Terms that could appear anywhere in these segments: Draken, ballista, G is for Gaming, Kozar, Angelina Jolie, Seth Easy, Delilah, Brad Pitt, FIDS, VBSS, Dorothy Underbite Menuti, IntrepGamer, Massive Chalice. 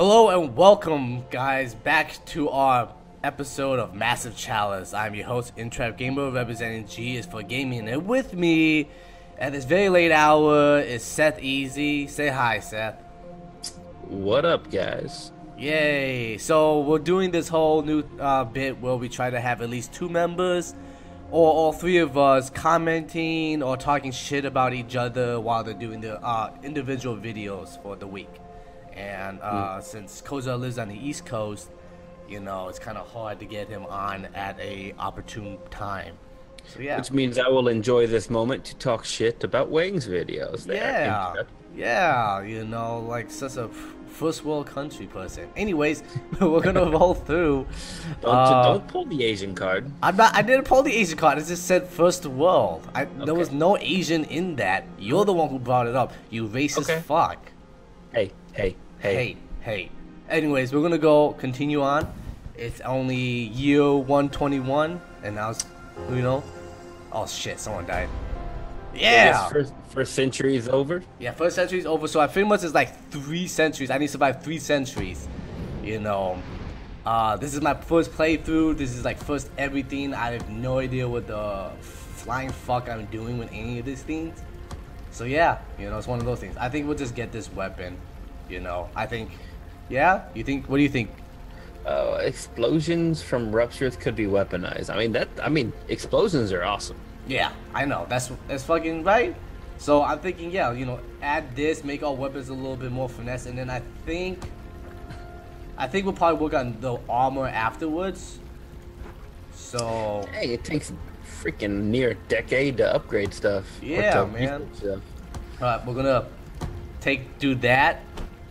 Hello and welcome, guys, back to our episode of Massive Chalice. I'm your host, IntrepGamer, representing G is for Gaming, and with me at this very late hour is Seth Easy. Say hi, Seth. What up, guys? Yay! So we're doing this whole new bit where we try to have at least two members, or all three of us, commenting or talking shit about each other while they're doing the individual videos for the week. And since Kozar lives on the East Coast, you know, it's kind of hard to get him on at an opportune time. So, yeah. Which means I will enjoy this moment to talk shit about Wang's videos. Yeah, you know, like such a first world country person. Anyways, we're going to roll through. Don't pull the Asian card. I didn't pull the Asian card. It just said first world. There was no Asian in that. You're the one who brought it up. You racist fuck. Hey. Anyways, we're gonna go continue on. It's only year 121, and now it's, you know. Oh shit! Someone died. Yeah. First century is over. Yeah, first century is over. So I pretty much is like 3 centuries. I need to survive 3 centuries. You know. This is my first playthrough. This is like first everything. I have no idea what the flying fuck I'm doing with any of these things. So yeah, you know, it's one of those things. I think we'll just get this weapon, you know. I think, yeah? You think, what do you think? Explosions from ruptures could be weaponized. I mean, explosions are awesome. Yeah, I know, that's fucking right. So I'm thinking, yeah, you know, add this, make our weapons a little bit more finesse, and then I think we'll probably work on the armor afterwards. So... Hey, it takes... freaking near decade to upgrade stuff. Yeah, man. Alright, we're gonna do that,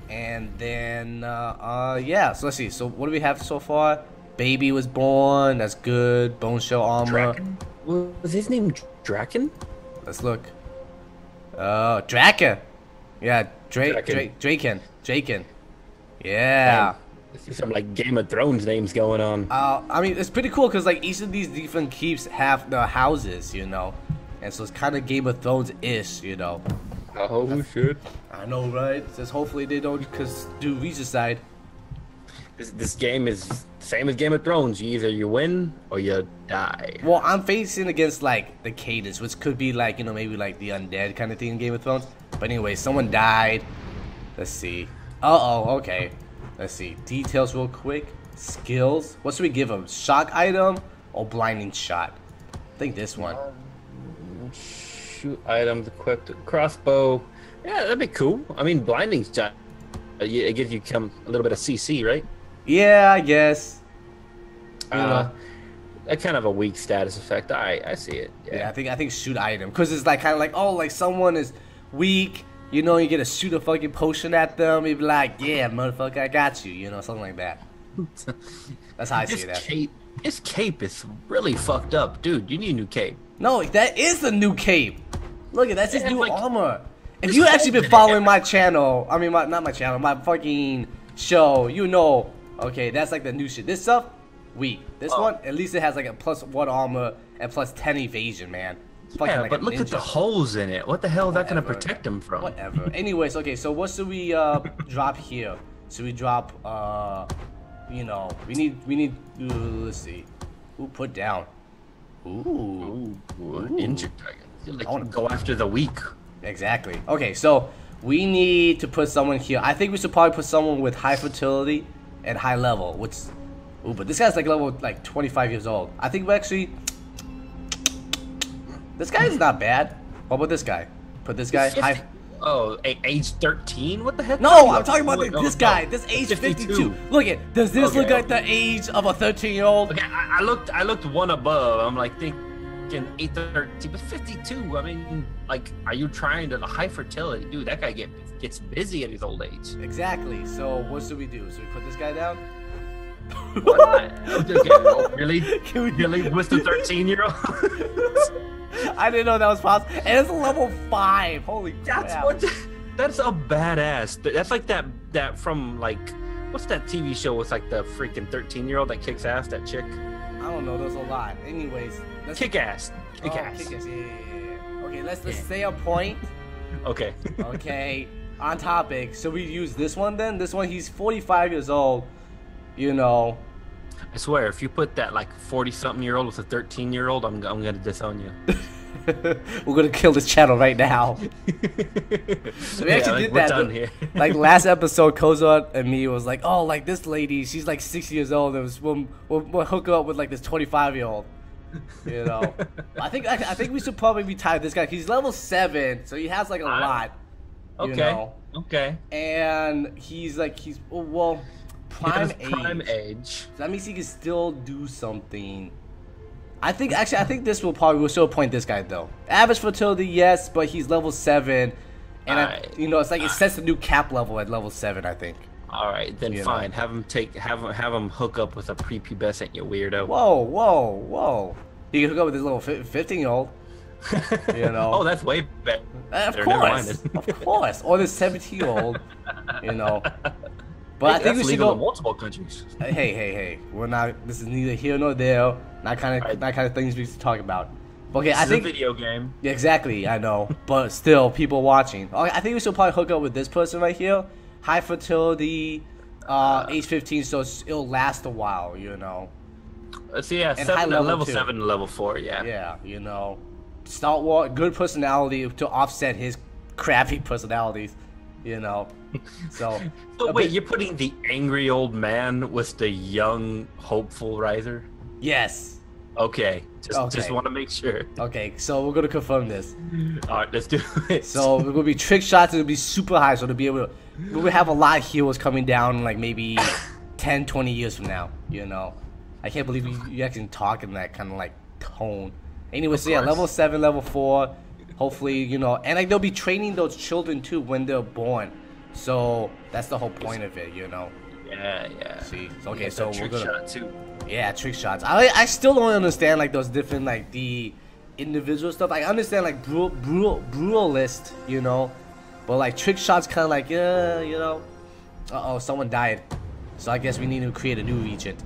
and then yeah. So let's see. So what do we have so far? Baby was born. That's good. Bone shell armor. Draken? Was his name Draken? Let's look. Draken. Yeah, Draken. Yeah. Dang. Some like Game of Thrones names going on. I mean, it's pretty cool because like each of these different keeps have the houses, you know, and so it's kind of Game of Thrones-ish, you know. Oh shit! I know, right? It says hopefully they don't do regicide. This game is same as Game of Thrones. Either you win or you die. Well, I'm facing against like the cadence, which could be like, you know, maybe like the undead kind of thing in Game of Thrones. But anyway, someone died. Let's see. Okay. Let's see, details real quick, skills, what should we give him, shock item or blinding shot? I think this one. Shoot items equipped, crossbow, yeah, that'd be cool. I mean, blinding shot, it gives you a little bit of CC, right? Yeah, I guess. That kind of a weak status effect, I see it. Yeah, I think shoot item, because it's like kind of like, oh, like someone is weak. You know, you get to shoot a fucking potion at them, you'd be like, yeah, motherfucker, I got you. You know, something like that. That's how I see that. This cape is really fucked up. Dude, you need a new cape. No, that is the new cape. Look at that, that's his new armor. If you've actually been following my channel, I mean, not my channel, my fucking show, you know. Okay, that's like the new shit. This stuff, weak. This one, at least it has like a +1 armor and +10 evasion, man. Yeah, like, but look at the holes in it. What the hell is that going to protect him from? Whatever. Anyways, okay, so what should we drop here? Should we drop, you know, we need, let's see. Who put down? Ooh. Ninja Dragon. Like, I want to go after the weak. Exactly. Okay, so we need to put someone here. I think we should probably put someone with high fertility and high level, which, ooh, but this guy's like level, like 25 years old. I think we actually... This guy is not bad. What about this guy? Put this guy. Age 13? What the heck? No, I'm talking about this guy. This age 52. Look at. Does this look like the age of a 13-year-old? Okay, I looked one above. I'm like thinking 813, but 52. I mean, like, are you trying to the high fertility, dude? That guy gets busy at his old age. Exactly. So what should we do? Should we put this guy down? Why not? Okay, well, really? Really? With the 13-year-old? I didn't know that was possible. And it's level 5. Holy crap! That's a badass. That's like that from like, what's that TV show with like the freaking 13-year-old that kicks ass? That chick. I don't know. There's a lot. Anyways, kick ass. Yeah. Okay, let's stay on point. Okay. on topic, so we use this one then? This one, he's 45 years old, you know. I swear, if you put that like 40-something-year-old with a 13-year-old, I'm gonna disown you. We're gonna kill this channel right now. So we actually did that. Done here. Like last episode, Kozar and me was like, oh, like this lady, she's like 60 years old. And we'll hook her up with like this 25-year-old. You know, I think we should probably tie this guy. He's level 7, so he has like a lot. Okay. You know? Okay. And he's like prime age. So that means he can still do something. I think this will probably, we'll still appoint this guy though. Average fertility, yes, but he's level 7, and you know, it's like it sets a new cap level at level 7. I think. All right, then fine. Have him hook up with a prepubescent, you weirdo. Whoa, whoa, whoa! You can hook up with this little 15-year-old. You know. Oh, that's way better. Of course, of course. Or this 17-year-old. You know. But I think we should go in multiple countries. Hey, hey, hey! We're not. This is neither here nor there. Not kind of things we talk about. Okay, I think. It's a video game. Yeah, exactly. I know, but still, people watching. Okay, I think we should probably hook up with this person right here. High fertility, age 15, so it'll last a while, you know. So yeah, level 7 and level 4, yeah. Yeah, you know, stalwart, good personality to offset his crappy personalities, you know. So. So wait, you're putting the angry old man with the young hopeful riser? Yes. Okay, just want to make sure. Okay, so we're gonna confirm this. All right, let's do it. So we're gonna be trick shots. It'll be super high, so to be able to, we have a lot of heroes coming down like maybe 10, 20 years from now. You know, I can't believe you actually talk in that kind of like tone. Anyway, so yeah, level 7, level 4. Hopefully, you know, and like they'll be training those children too when they're born. So that's the whole point of it, you know. Yeah, yeah. See, okay, yeah, so we're gonna. Trick shot too. Yeah, trick shots. I still don't understand like those different like the individual stuff. I understand like brutalist, you know, but like trick shots kind of like you know. Uh-oh, someone died, so I guess we need to create a new regent.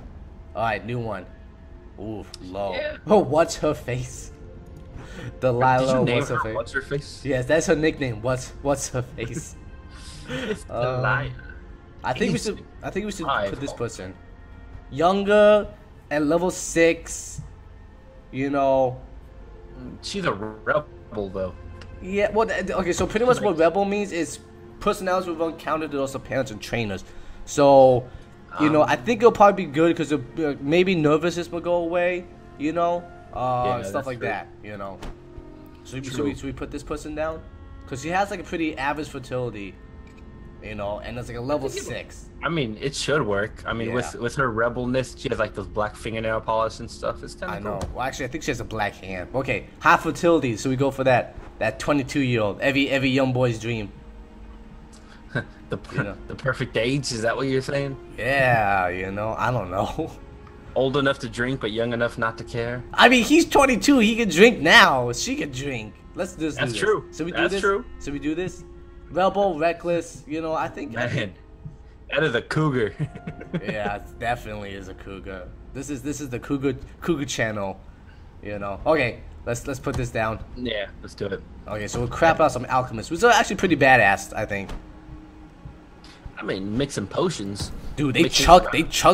All right, new one. Ooh, low. Yeah. Oh, what's her face? Delilah. What's her face? What's her face? Yes, that's her nickname. What's her face? It's Delilah. I think we should put this person. Younger and level 6, you know. She's a rebel though. Yeah, well, okay, so pretty much what rebel means is personalities with uncounted to also parents and trainers. So, you know, I think it'll probably be good because maybe nervousness will go away, you know, stuff like that, you know. So should we put this person down? Because she has like a pretty average fertility. You know, and it's like a level 6. I mean, it should work. I mean, yeah. with her rebelness, she has like those black fingernail polish and stuff. It's kind of cool. I know. Well, actually, I think she has a black hand. Okay, high fertility. So we go for that. That 22-year-old, every young boy's dream. the perfect age. Is that what you're saying? Yeah. You know, I don't know. Old enough to drink, but young enough not to care. I mean, he's 22. He can drink now. She can drink. Let's just. That's true. Should we do this? That's true. Should we do this? Rebel, reckless, you know, I think... Man, that is a cougar. Yeah, it definitely is a cougar. This is the cougar channel, you know. Okay, let's put this down. Yeah, let's do it. Okay, so we'll crap out some alchemists, which are actually pretty badass, I think. I mean, mixing potions. Dude, they chuck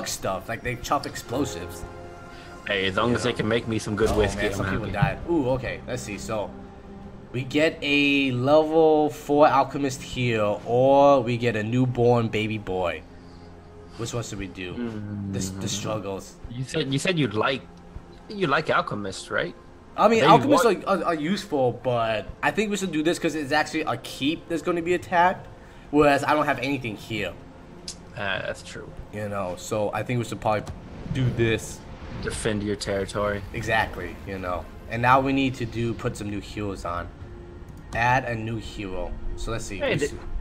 stuff. Like, they chuck explosives. Hey, as long as they can make me some good whiskey. Man, some people died. Ooh, okay, let's see, so... We get a level 4 alchemist here, or we get a newborn baby boy. Which one should we do? The struggles. You said you like alchemists, right? I mean, alchemists are useful, but I think we should do this because it's actually a keep that's going to be attacked, whereas I don't have anything here. That's true. You know, so I think we should probably do this. Defend your territory. Exactly. You know, and now we need to put some new heroes on. Add a new hero. So let's see. Hey,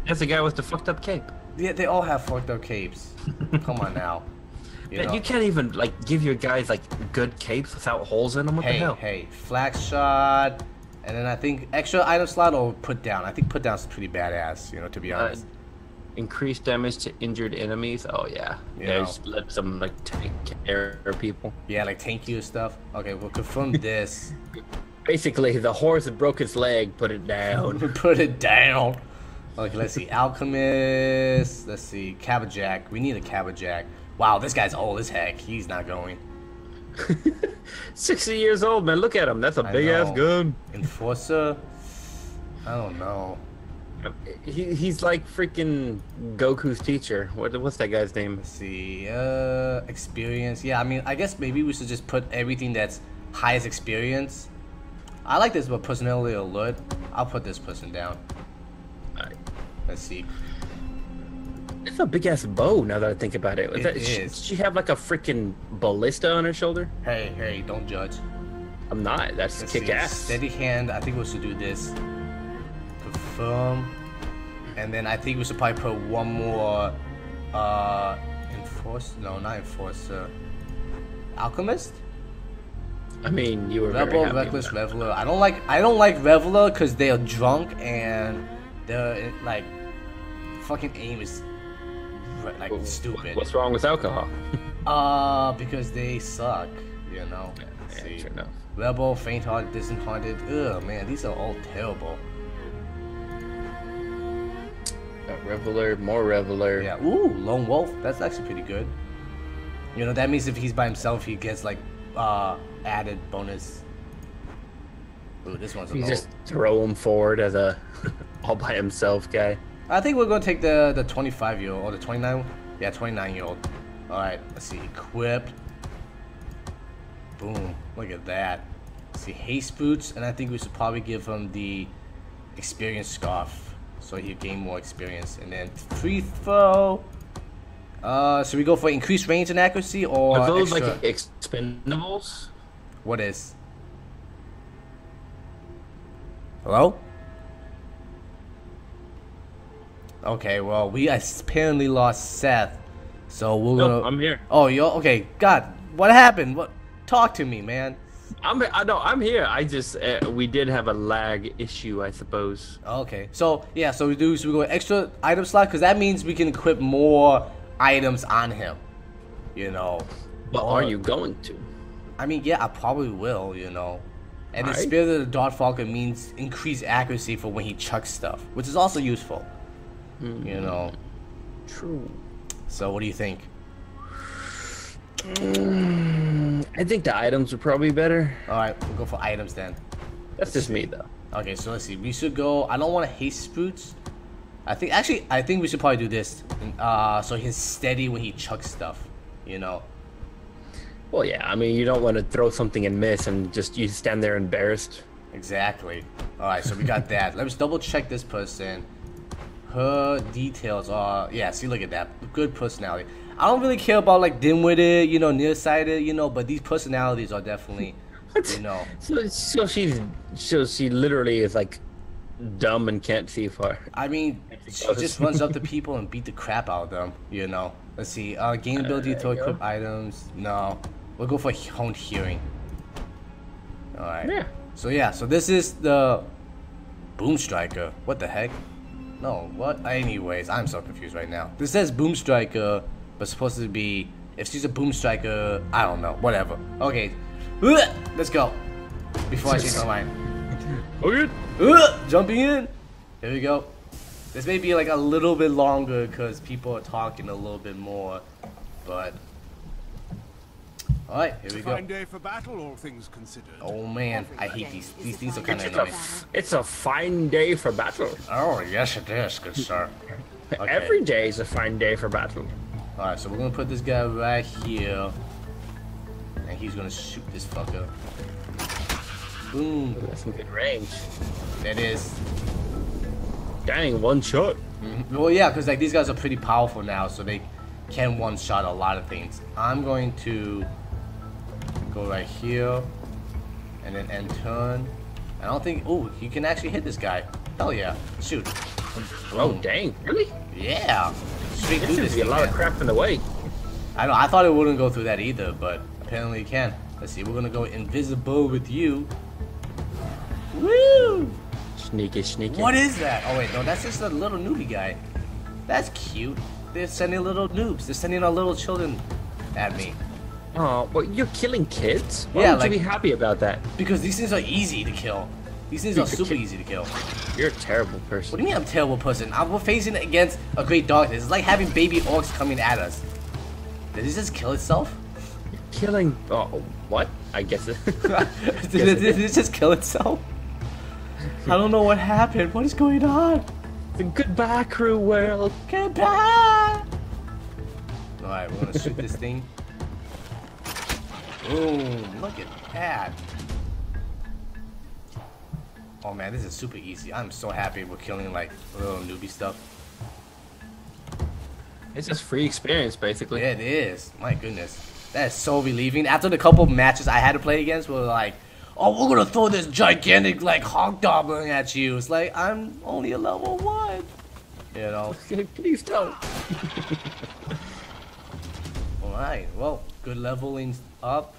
that's the guy with the fucked up cape. Yeah, they all have fucked up capes. Come on now. You can't even like give your guys like good capes without holes in them. What the hell? Hey, flax shot, and then I think extra item slot or put down. I think put down's pretty badass. You know, to be honest. Increased damage to injured enemies. Oh yeah. Yeah. Just let some like tank air people. Yeah, like tankier stuff. Okay, we'll confirm this. Basically, the horse broke his leg. Put it down. Put it down. Okay, let's see. Alchemist. Let's see. Cabajack. We need a Cabajack. Wow, this guy's old as heck. He's not going. 60 years old, man. Look at him. That's a big-ass gun. Enforcer? I don't know. He's like freaking Goku's teacher. What's that guy's name? Let's see. Experience. Yeah, I mean, I guess maybe we should just put everything that's highest experience. I like this, but personality alert. I'll put this person down. Alright. Let's see. It's a big-ass bow, now that I think about it. It is. Does she have like a freaking ballista on her shoulder? Hey, hey, don't judge. I'm not. That's kick-ass. Steady hand. I think we should do this. Confirm. And then I think we should probably put one more... Enforcer? No, not Enforcer. Alchemist? I mean, you were Reveler, Reckless, Reveler. I don't like Reveler because they are drunk and they're like... Fucking aim is... like stupid. What's wrong with alcohol? Because they suck, you know. Yeah, see. Sure enough. Rebel, faint-hearted, disheartened. Ugh, man, these are all terrible. Reveler, more Reveler. Yeah. Ooh, Lone Wolf. That's actually pretty good. You know, that means if he's by himself, he gets like added bonus. Ooh, this one's. You just throw him forward as a all by himself guy. I think we're gonna take the 25-year-old or the 29. Yeah, 29-year-old. All right, let's see. Equipped. Boom! Look at that. Let's see, haste boots, and I think we should probably give him the experience scarf so he gain more experience. And then free throw. Should we go for increased range and accuracy, or are those extra? Like expendables? What is? Hello. Okay, well, we apparently lost Seth, so we're gonna... No, I'm here. Oh, you're... Okay, God, what happened? What? Talk to me, man. I'm here. I just... we did have a lag issue, I suppose. Okay. So, yeah, so we go extra item slot, because that means we can equip more items on him, you know. But are you going to? I mean, yeah, I probably will, you know. And all the Spirit of the Dark Falcon means increased accuracy for when he chucks stuff, which is also useful. You know, true. So, what do you think? I think the items are probably better. All right, we'll go for items then. That's just me, though. Okay, so let's see. We should go. I don't want to haste boots. I think we should probably do this. So he's steady when he chucks stuff. You know. Well, yeah. I mean, you don't want to throw something and miss, and just you stand there embarrassed. Exactly. All right, so we got that. Let's double check this person. Her details are, yeah, see, look at that. Good personality. I don't really care about like dim-witted, you know, nearsighted, you know, but these personalities are definitely, you know. So she literally is like dumb and can't see far. I mean, she just runs up to people and beat the crap out of them, you know. Let's see, gain ability to equip items. No, we'll go for honed hearing. All right. Yeah. So yeah, so this is the Boom Striker. What the heck? No, what? Anyways, I'm so confused right now. This says Boom Striker, but supposed to be, if she's a Boom Striker, I don't know, whatever. Okay, let's go. Before I change my mind. Okay. Jumping in. Here we go. This may be like a little bit longer because people are talking a little bit more, but. All right, here we go. Fine day for battle, all things considered. Oh man, I hate these. These things are kind of annoying. It's a fine day for battle. Oh yes, it is, good sir. Okay. Every day is a fine day for battle. All right, so we're gonna put this guy right here, and he's gonna shoot this fucker. Boom. Ooh, that's some good range. That is. Dang, one shot. Mm-hmm. Well, yeah, because like these guys are pretty powerful now, so they can one shot a lot of things. I'm going to. Go right here, and then end turn. I don't think. Oh, you can actually hit this guy. Hell yeah! Shoot. Oh dang! Really? Yeah. Sweet. There should be a lot of crap in the way. I know. I thought it wouldn't go through that either, but apparently it can. Let's see. We're gonna go invisible with you. Woo! Sneaky, sneaky. What is that? Oh wait, no. That's just a little newbie guy. That's cute. They're sending little noobs. They're sending our little children at me. Oh, well, you're killing kids? Why would you be happy about that? Because these things are easy to kill. These things are super easy to kill. You're a terrible person. What do you mean I'm a terrible person? We're facing against a great darkness. It's like having baby orcs coming at us. Did it just kill itself? Killing... Oh, what? I guess it... Did it just kill itself? I don't know what happened. What is going on? The goodbye crew world. Goodbye! Alright, we're gonna shoot this thing. Boom, look at that. Oh man, this is super easy. I'm so happy we're killing like little newbie stuff. It's just free experience basically. Yeah, it is. My goodness. That is so relieving. After the couple of matches I had to play against, we were like, oh, we're gonna throw this gigantic like hog goblin at you. It's like, I'm only a level 1. You know. Please don't. Alright, well, good leveling up.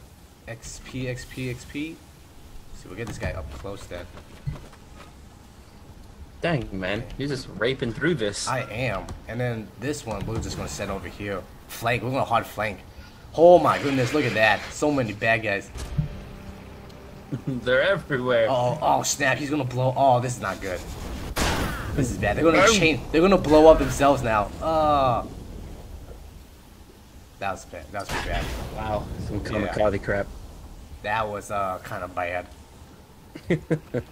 XP. So we'll get this guy up close then. Dang, man. You're just raping through this. I am. And then this one, we're just going to set over here. Flank. We're going to hard flank. Oh my goodness, look at that. So many bad guys. They're everywhere. Oh, snap. He's going to blow. Oh, this is not good. This is bad. They're going to chain. They're going to blow up themselves now. That was bad. That was pretty bad. Wow. Some kamikaze crap. That was kind of bad.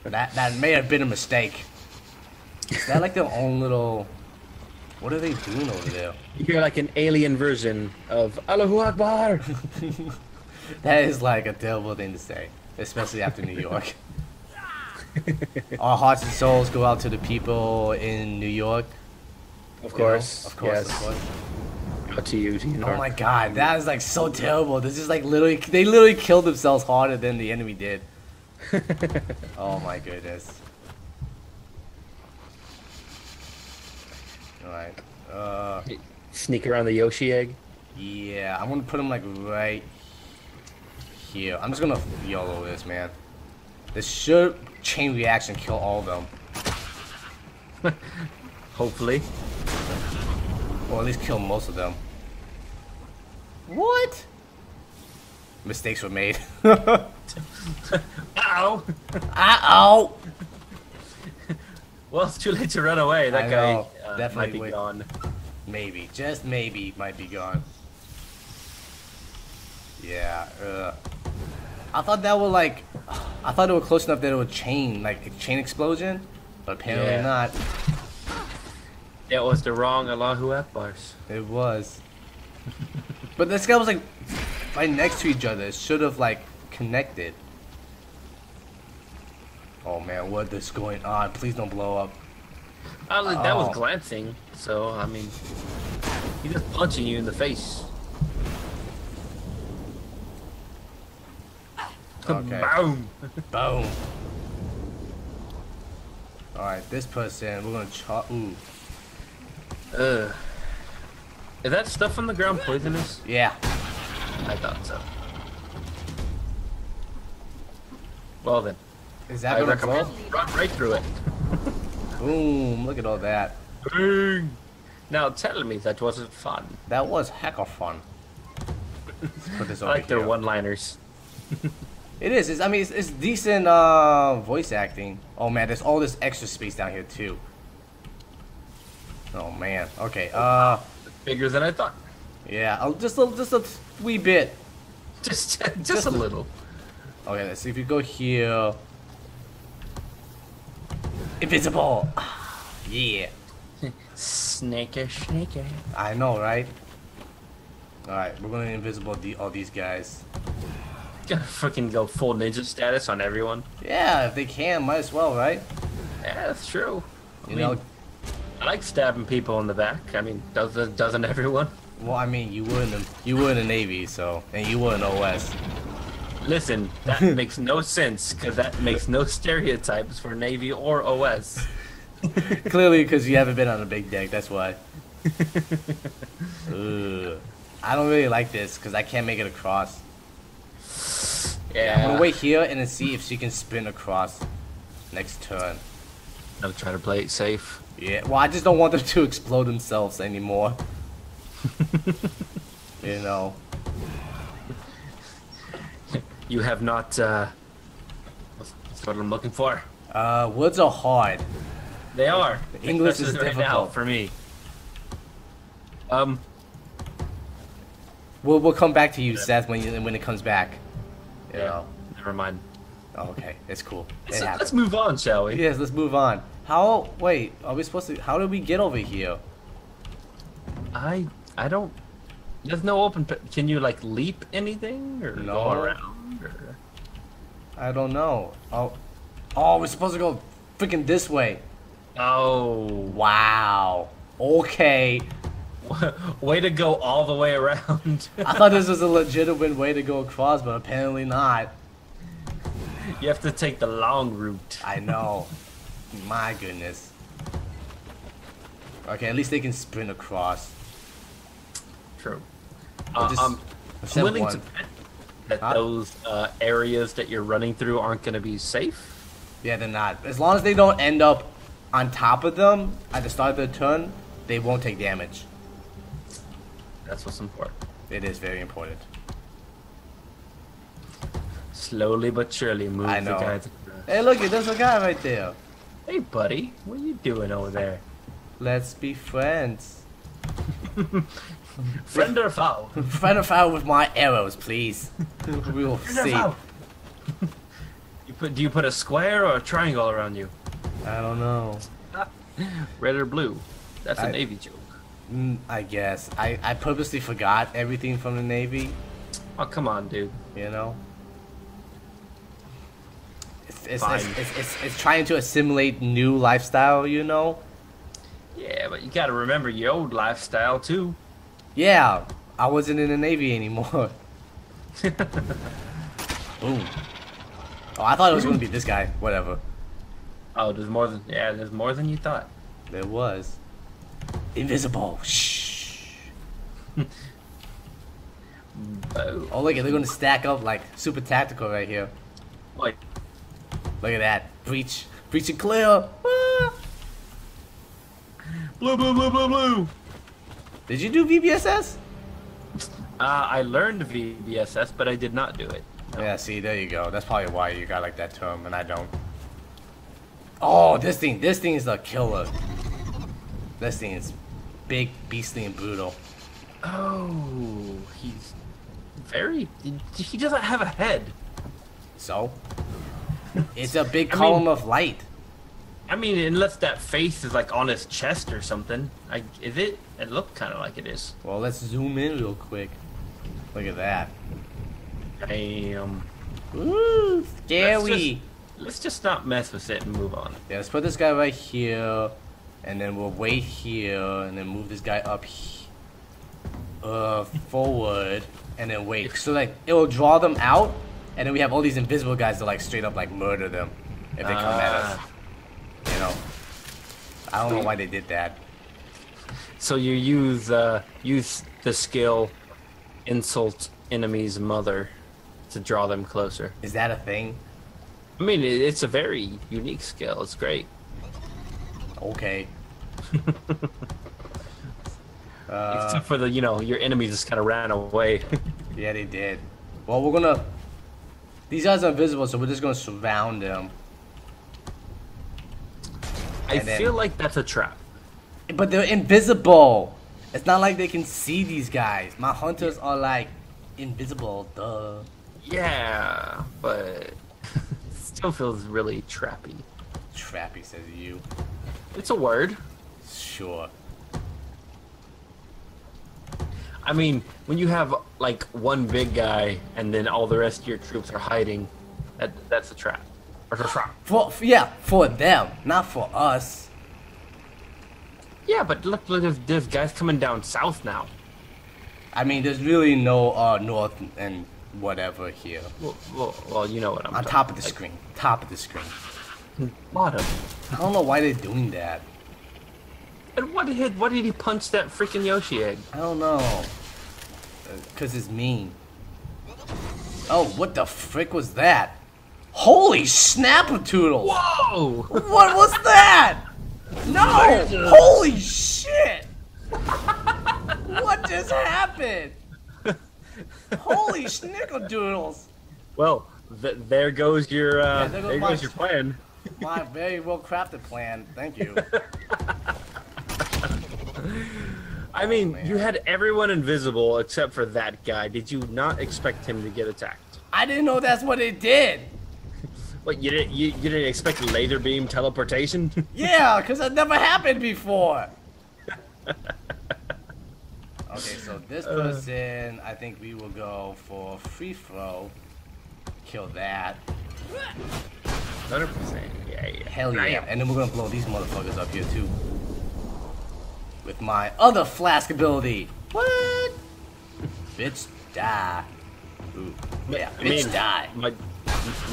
that may have been a mistake. Is that like their own little... What are they doing over there? You're like an alien version of Allahu Akbar. That is like a terrible thing to say, especially after New York. Our hearts and souls go out to the people in New York. Of course. Know? Of course, yes. Of course. To you, oh my god, that is like so terrible. This is like literally, they literally killed themselves harder than the enemy did. Oh my goodness. Alright. Sneak around the Yoshi egg? Yeah, I'm gonna put him like right here. I'm just gonna YOLO this, man. This should chain reaction kill all of them. Hopefully. Or at least kill most of them. What? Mistakes were made. Uh-oh. Uh-oh. Well, it's too late to run away. That guy might be gone. Maybe. Just maybe might be gone. Yeah. I thought that would like... I thought it was close enough that it would chain. Like, a chain explosion. But apparently not. That was the wrong Allahu Akbar's. It was. But this guy was like... right next to each other. It should have like... connected. Oh man, what is going on? Please don't blow up. That was glancing, so I mean, he's just punching you in the face. Okay. Boom! Boom! Alright, this person, we're gonna chop. Ooh. Ugh. Is that stuff on the ground poisonous? Yeah. I thought so. Well then. Is that what I recommend? Run right through it. Boom, look at all that. Boom. Now tell me that wasn't fun. That was heck of fun. Put this over I like here. Their one-liners. It is. It's, I mean, it's decent voice acting. Oh man, there's all this extra space down here too. Oh man. Okay. Bigger than I thought. Yeah. Just a wee bit. Just a little. Okay. Let's see if we go here. Invisible! Yeah. Snaker. I know, right? Alright, we're gonna invisible all these guys. Gotta freaking go full ninja status on everyone. Yeah, if they can, might as well, right? Yeah, that's true. I mean, I like stabbing people in the back. I mean, doesn't everyone? Well, I mean, you were in the Navy, so, and you were in OS. Listen, that makes no sense, because that makes no stereotypes for Navy or OS. Clearly, because you haven't been on a big deck, that's why. Ugh. I don't really like this, because I can't make it across. Yeah. I'm going to wait here and then see if she can spin across next turn. I'll try to play it safe. Yeah, well, I just don't want them to explode themselves anymore. You know. You have not, what's what I'm looking for? Words are hard. They are. English is difficult right now for me. We'll come back to you, yeah. Seth, when it comes back. You know. Never mind. Oh, okay, it's cool. Let's move on, shall we? Yes, let's move on. How? Wait, are we supposed to? How did we get over here? I don't. There's no open. Can you like leap anything or go around? Or? I don't know. Oh, we're supposed to go freaking this way. Oh wow. Okay. Way to go all the way around. I thought this was a legitimate way to go across, but apparently not. You have to take the long route. I know. My goodness. Okay, at least they can sprint across. True. I'm willing to bet that those areas that you're running through aren't going to be safe. Yeah, they're not. As long as they don't end up on top of them at the start of the turn, they won't take damage. That's what's important. It is very important. Slowly but surely move the guy to the... Hey, look, there's a guy right there. Hey, buddy. What are you doing over there? Let's be friends. Friend or foe? Friend or foe with my arrows, please. We will see. Do you put a square or a triangle around you? I don't know. Red or blue? That's a Navy joke. I guess. I purposely forgot everything from the Navy. Oh, come on, dude. You know? It's trying to assimilate new lifestyle, you know? Yeah, but you gotta remember your old lifestyle, too. Yeah, I wasn't in the Navy anymore. Boom. Oh, I thought it was gonna be this guy. Whatever. Oh, there's more than... Yeah, there's more than you thought. There was. Invisible. Shh. Oh, look, they're gonna stack up like super tactical right here. What? Look at that. Breach. Breach and clear. Ah. Blue, blue, blue, blue, blue. Did you do VBSS? I learned VBSS, but I did not do it. No. Yeah, see, there you go. That's probably why you got like that term, and I don't. Oh, this thing is the killer. This thing is big, beastly, and brutal. Oh, he's very... He doesn't have a head. So? It's a big column of light. I mean, unless that face is like on his chest or something. Is it? It looked kind of like it is. Well, let's zoom in real quick. Look at that. Damn. Ooh, scary. Let's just not mess with it and move on. Yeah, let's put this guy right here. And then we'll wait here. And then move this guy up forward. And then wait. So like, it will draw them out. And then we have all these invisible guys that like straight up like murder them if they come at us. You know, I don't know why they did that. So you use the skill insult enemy's mother to draw them closer. Is that a thing? I mean, it's a very unique skill. It's great. Okay. Except for the your enemy just kind of ran away. Yeah, they did. Well, we're gonna. These guys are invisible, so we're just going to surround them. I feel like that's a trap. But they're invisible. It's not like they can see these guys. My hunters are like invisible, duh. Yeah, but it still feels really trappy. Trappy, says you. It's a word. Sure. I mean, when you have like one big guy and then all the rest of your troops are hiding, that's a trap. Or a trap. For them, not for us. Yeah, but look at this guy's coming down south now. I mean, there's really no north and whatever here. Well, you know what I'm talking about. On top of the screen. Top of the screen. Bottom. I don't know why they're doing that. And what did he punch that freaking Yoshi egg? I don't know. Cause it's mean. Oh, what the frick was that? Holy snappertoodles! Whoa! What was that? No! Holy shit! What just happened? Holy snickerdoodles! Well, there goes your plan. My very well crafted plan. Thank you. I mean, man. You had everyone invisible except for that guy. Did you not expect him to get attacked? I didn't know that's what it did. What, you didn't expect laser beam teleportation? Yeah, because that never happened before. Okay, so this person, I think we will go for free throw. Kill that. 100%. Yeah, yeah. Hell yeah. And then we're going to blow these motherfuckers up here, too. With my other flask ability. What? Bitch, die. Ooh. Yeah, I bitch, mean, die.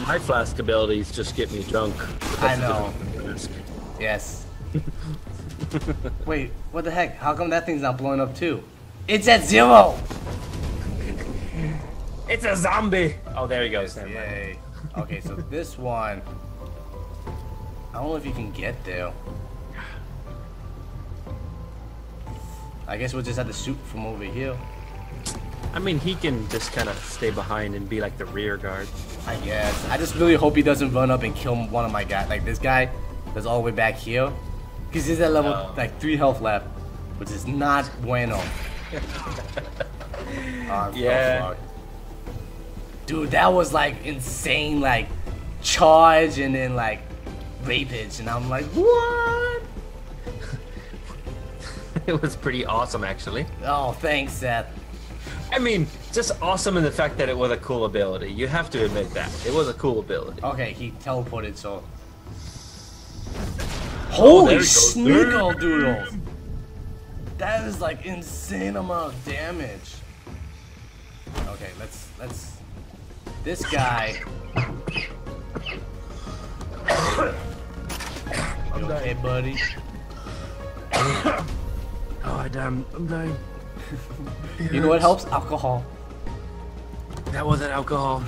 My flask abilities just get me drunk. I know. Yes. Wait, what the heck? How come that thing's not blowing up, too? It's at 0! It's a zombie! Oh, there he goes. Yay. Okay, so this one... I don't know if you can get there. I guess we'll just have to shoot from over here. I mean, he can just kind of stay behind and be like the rear guard. I guess. I just really hope he doesn't run up and kill one of my guys. Like, this guy that's all the way back here. Because he's at level, like, 3 health left. Which is not bueno. Yeah. Dude, that was like insane, like charge and then like rapage, and I'm like, what? It was pretty awesome, actually. Oh, thanks, Seth. I mean, just awesome in the fact that it was a cool ability. You have to admit that. It was a cool ability. Okay, he teleported, so... Holy sneakle doodles! That is like insane amount of damage. Okay, let's... This guy. You okay, buddy? Oh, I'm dying. You know what helps? Alcohol. That wasn't alcohol.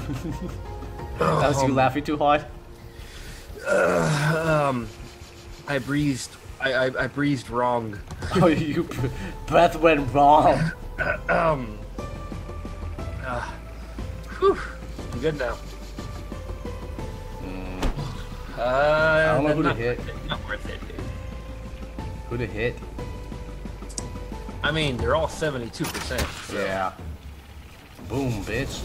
That was you laughing too hard. I breathed. I breathed wrong. Oh, you breath went wrong. Whew. I'm good now. I don't know who to hit. Not worth it, dude. Who to hit? I mean, they're all 72%. So. Yeah. Boom, bitch.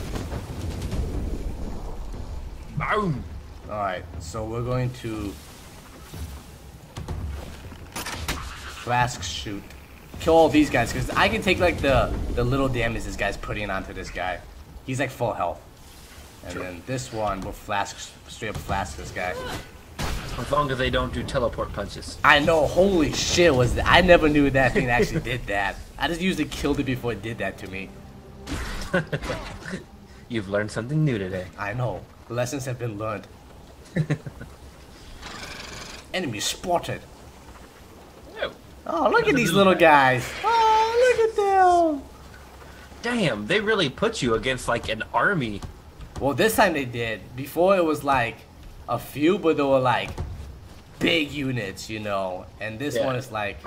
Boom. All right, so we're going to flask shoot, kill all these guys because I can take like the little damage this guy's putting onto this guy. He's like full health. And then this one will flask, straight up flask this guy. As long as they don't do teleport punches. I know, holy shit, was that, I never knew that thing actually did that. I just usually killed it before it did that to me. You've learned something new today. I know, lessons have been learned. Enemy spotted. No. Oh, look at these little guys. Oh, look at them. Damn, they really put you against like an army. Well, this time they did. Before it was like a few, but they were like big units, you know. And this one is like,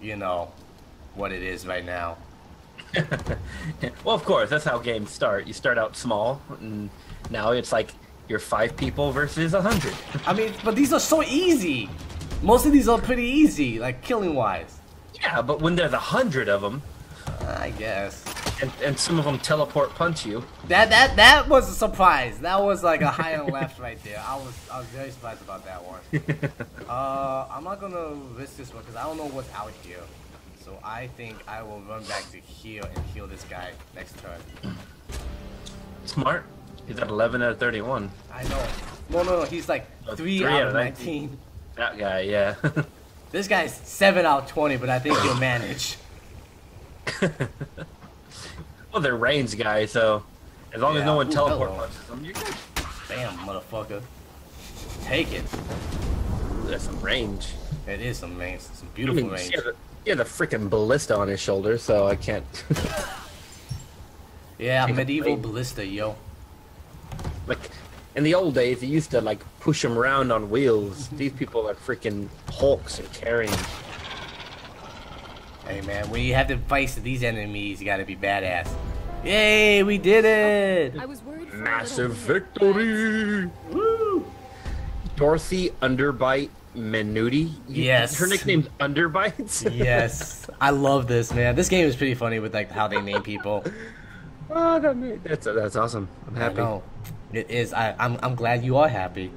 you know, what it is right now. Well, of course, that's how games start. You start out small, and now it's like you're 5 people versus 100. I mean, but these are so easy. Most of these are pretty easy, like killing-wise. Yeah, but when there's 100 of them. I guess. And some of them teleport punch you. That was a surprise. That was like a high and left right there. I was very surprised about that one. I'm not gonna risk this one because I don't know what's out here. So I think I will run back to here and heal this guy next turn. Smart. He's at 11 out of 31. I know. No. He's like 3 out of 19. That guy, yeah. This guy's 7 out of 20, but I think he'll manage. Well, they're range guys, so as long as no one teleports punches them, you're good. Bam, motherfucker. Take it. Ooh, that's some range. It is some range. Some beautiful range. Yeah, the freaking ballista on his shoulder, so I can't. Yeah, medieval ballista, yo. Like, in the old days, they used to, like, push them around on wheels. These people are freaking hulks and carrying. Hey man, when you have to fight these enemies, you gotta be badass. Yay, we did it! I was worried. Massive victory! Woo! Dorothy Underbite Menuti. Yes. Her nickname's Underbites. Yes. I love this, man. This game is pretty funny with like how they name people. Oh, that's awesome. I'm happy. I know. It is. I'm glad you are happy.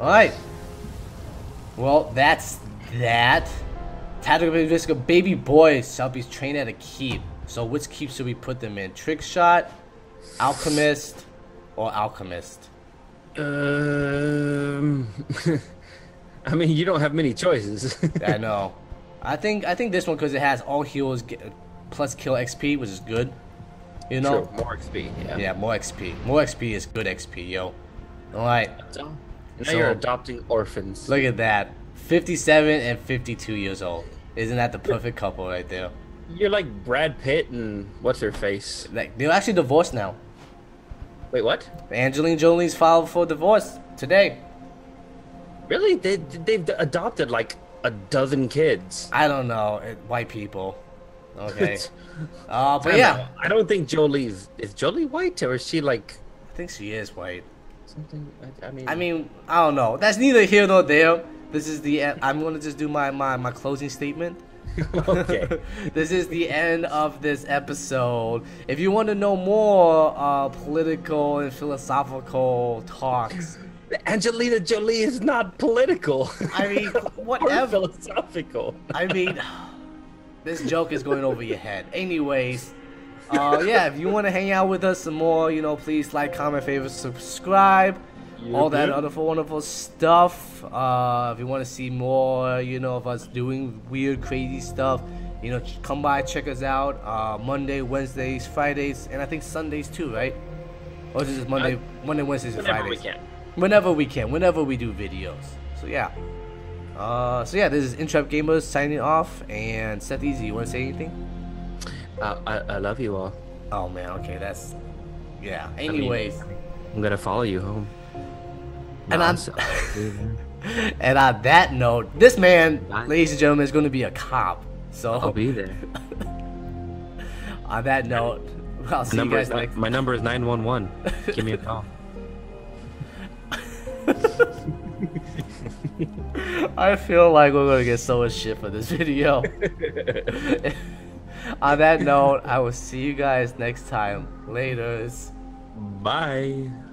All right. Well, that's that. Tactical baby, baby boy shall be trained at a keep. So which keep should we put them in? Trick shot, alchemist, or alchemist? I mean, you don't have many choices. I know. I think this one because it has all heals plus kill XP, which is good. You know, true. More XP. Yeah. Yeah, more XP. More XP is good XP, yo. All right. So, now you're adopting orphans. Look at that. 57 and 52 years old. Isn't that the perfect couple right there? You're like Brad Pitt and what's her face? Like they're actually divorced now. Wait, what? Angelina Jolie's filed for divorce today. Really? They've adopted like a dozen kids. I don't know. White people. Okay. But yeah. I don't think Jolie's... Is Jolie white or is she like... I think she is white. Something... I mean, I don't know. That's neither here nor there. This is the... I'm going to just do my closing statement. Okay. This is the end of this episode. If you want to know more political and philosophical talks, Angelina Jolie is not political. I mean, whatever. Or philosophical. I mean, this joke is going over your head. Anyways, yeah, if you want to hang out with us some more, you know, please like, comment, favorite, subscribe. All that other wonderful stuff. If you want to see more, you know, of us doing weird, crazy stuff, you know, come by, check us out. Monday, Wednesdays, Fridays, and I think Sundays too, right? Or is it Monday, Wednesdays, and Fridays? Whenever we do videos. So yeah. So yeah, this is IntrepGamer signing off, and Seth Easy, you want to say anything? I love you all. Oh man, okay, that's yeah. Anyways, I'm gonna follow you home. And on that note, this man, ladies and gentlemen, is going to be a cop. So I'll be there. On that note, I'll see you guys next. My number is 911. Give me a call. I feel like we're going to get so much shit for this video. On that note, I will see you guys next time. Laters. Bye.